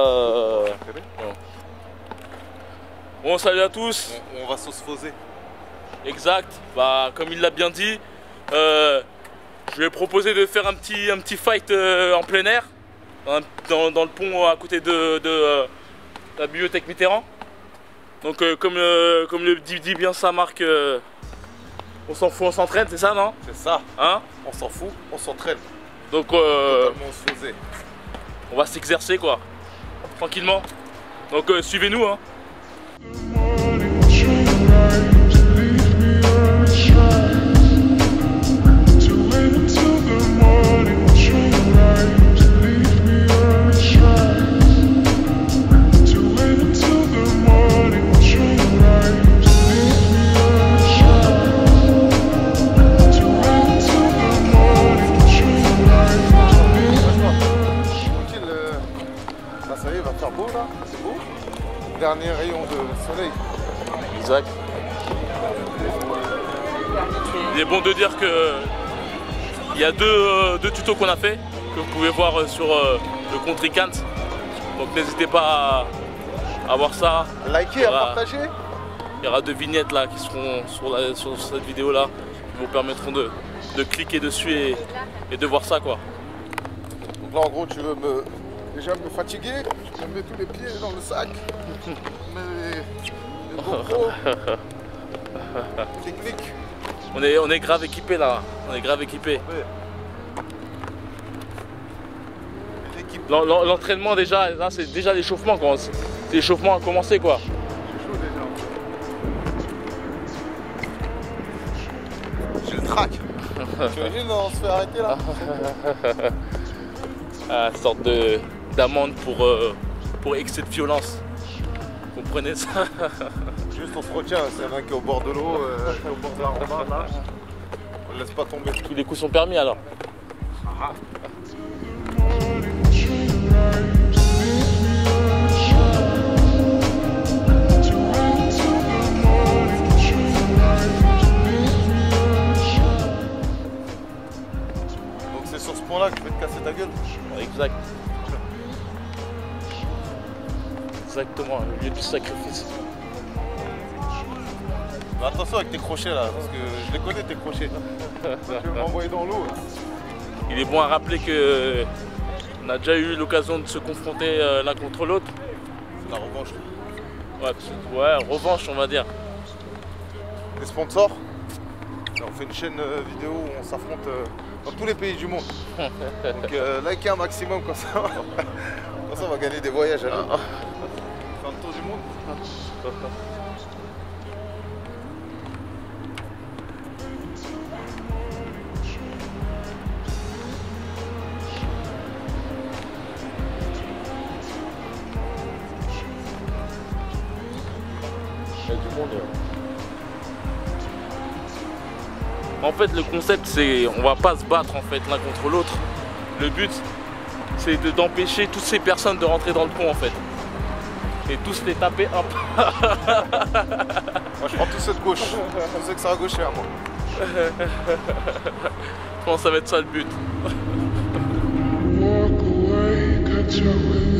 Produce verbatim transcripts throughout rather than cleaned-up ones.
Euh... Bon, salut à tous. On, on va s'osposer. Exact. Bah, comme il l'a bien dit, euh, je vais proposer de faire un petit, un petit fight euh, en plein air, hein, dans, dans le pont à côté de, de euh, la bibliothèque Mitterrand. Donc, euh, comme, euh, comme le dit, dit bien ça, Marc, euh, on s'en fout, on s'entraîne, c'est ça, non? C'est ça. Hein? On s'en fout, on s'entraîne. Donc, euh, on va s'exercer, quoi, tranquillement. Donc, euh, suivez-nous, hein. Dernier rayon de soleil. Exact. Il est bon de dire que il y a deux, euh, deux tutos qu'on a fait, que vous pouvez voir sur euh, le compte Rikaans. Donc n'hésitez pas à, à voir ça. Likez, à partager. Il y aura deux vignettes là qui seront sur, la, sur cette vidéo là, qui vous permettront de, de cliquer dessus et, et de voir ça, quoi. Donc là en gros tu veux me. Déjà me fatiguer, je mets tous les pieds dans le sac, mais les GoPro, technique. On est, on est grave équipé là, on est grave équipé. L'entraînement déjà, là c'est déjà l'échauffement, l'échauffement a commencé, quoi. J'ai le trac. Tu imagines, on se fait arrêter là. Ah, sorte de... d'amende pour, euh, pour excès de violence. Vous comprenez ça? Juste on se retient, c'est un qui est au bord de l'eau, euh, au bord de la rambarde là. On laisse pas tomber. Tous les coups sont permis alors. Ah. Donc c'est sur ce point là que je vais te casser ta gueule. Exact. Exactement, le lieu du sacrifice. Mais attention avec tes crochets là, parce que je les connais tes crochets. Tu veux m'envoyer dans l'eau. Il est bon à rappeler que on a déjà eu l'occasion de se confronter l'un contre l'autre. C'est la revanche. Ouais, ouais, revanche on va dire. Les sponsors. Là, on fait une chaîne vidéo où on s'affronte dans tous les pays du monde. Donc euh, likez un maximum comme ça. Comme ça on va gagner des voyages à l'eau. Dans le tour du monde. Il y a du monde. En fait, le concept, c'est on va pas se battre en fait l'un contre l'autre. Le but, c'est d'empêcher toutes ces personnes de rentrer dans le pont en fait. Et tous les taper hop. Moi je prends tous ceux de gauche, tous ceux que ça va gaucher à moi. Je pense que ça va être ça le but. Leave me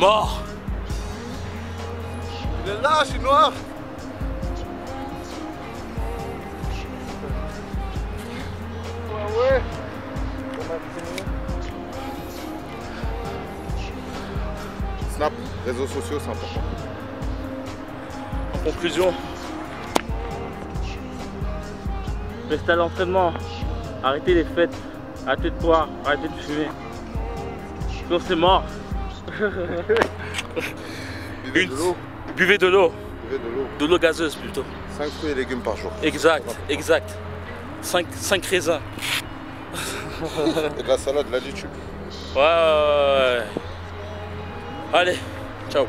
Mort. Il est là, je suis noir. Ah ouais. Snap, réseaux sociaux, c'est important. En conclusion, restez à l'entraînement, arrêtez les fêtes, arrêtez de boire, arrêtez de fumer. Sinon c'est mort. Buvez de l'eau. Buvez de l'eau. De l'eau gazeuse plutôt. cinq fruits et légumes par jour. Exact, exact. cinq raisins. Et de la salade, la YouTube. Ouais, ouais, ouais. Allez, ciao.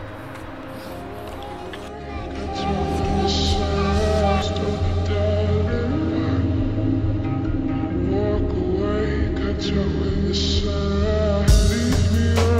Walk away, catch up in the sun. Leave me alone.